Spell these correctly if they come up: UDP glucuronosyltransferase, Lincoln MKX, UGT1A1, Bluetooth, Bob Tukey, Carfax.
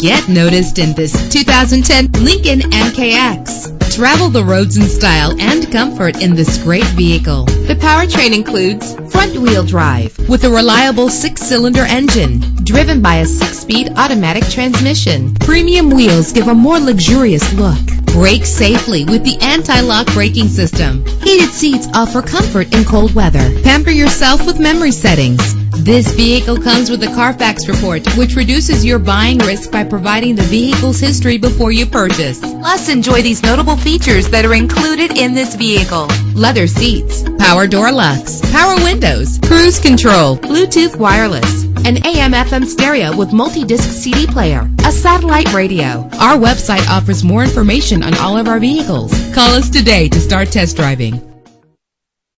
Get noticed in this 2010 Lincoln MKX. Travel the roads in style and comfort in this great vehicle. The powertrain includes front-wheel drive with a reliable 6-cylinder engine driven by a 6-speed automatic transmission. Premium wheels give a more luxurious look. Brake safely with the anti-lock braking system. Heated seats offer comfort in cold weather. Pamper yourself with memory settings. This vehicle comes with a Carfax report, which reduces your buying risk by providing the vehicle's history before you purchase. Plus, enjoy these notable features that are included in this vehicle: leather seats, power door locks, power windows, cruise control, Bluetooth wireless, an AM/FM stereo with multi-disc CD player, a satellite radio. Our website offers more information on all of our vehicles. Call us today to start test driving.